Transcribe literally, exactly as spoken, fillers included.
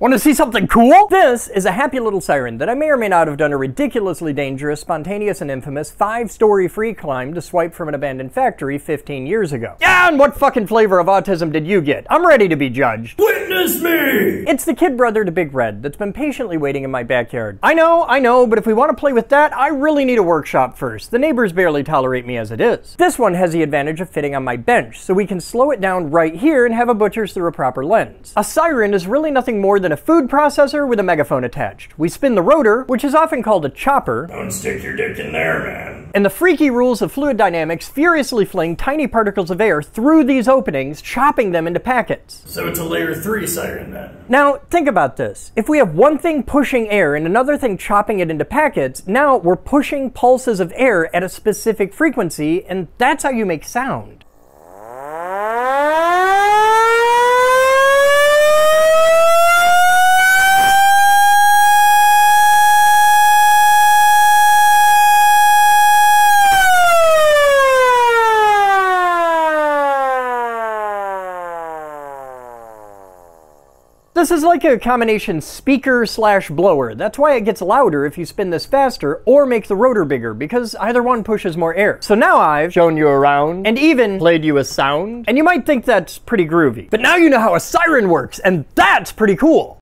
Want to see something cool? This is a happy little siren that I may or may not have done a ridiculously dangerous, spontaneous, and infamous five-story free climb to swipe from an abandoned factory fifteen years ago. Yeah, and what fucking flavor of autism did you get? I'm ready to be judged. Witness me! It's the kid brother to Big Red that's been patiently waiting in my backyard. I know, I know, but if we want to play with that, I really need a workshop first. The neighbors barely tolerate me as it is. This one has the advantage of fitting on my bench, so we can slow it down right here and have a butcher's through a proper lens. A siren is really nothing more than than a food processor with a megaphone attached. We spin the rotor, which is often called a chopper. Don't stick your dick in there, man. And the freaky rules of fluid dynamics furiously fling tiny particles of air through these openings, chopping them into packets. So it's a layer three siren then. Now, think about this. If we have one thing pushing air and another thing chopping it into packets, now we're pushing pulses of air at a specific frequency, and that's how you make sound. This is like a combination speaker slash blower. That's why it gets louder if you spin this faster or make the rotor bigger, because either one pushes more air. So now I've shown you around and even played you a sound, and you might think that's pretty groovy. But now you know how a siren works, and that's pretty cool.